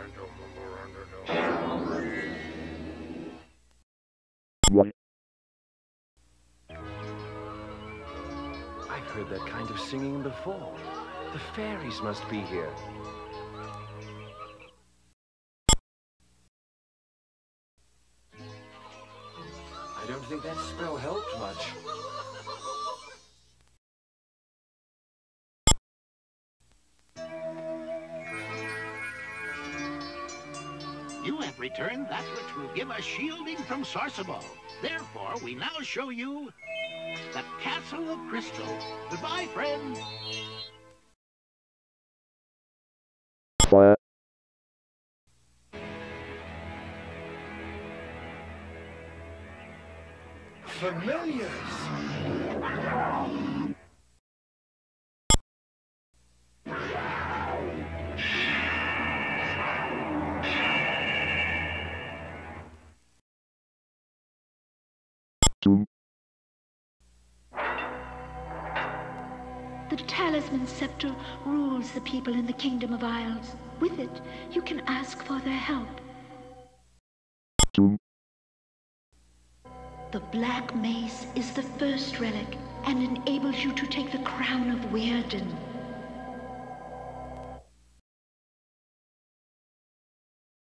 I've heard that kind of singing before. The fairies must be here. I don't think that spell helped much. You have returned that which will give us shielding from Sarsamal. Therefore, we now show you the Castle of Crystal. Goodbye, friend. Familiars! The talisman scepter rules the people in the Kingdom of Isles. With it, you can ask for their help. The Black Mace is the first relic and enables you to take the crown of Weirden.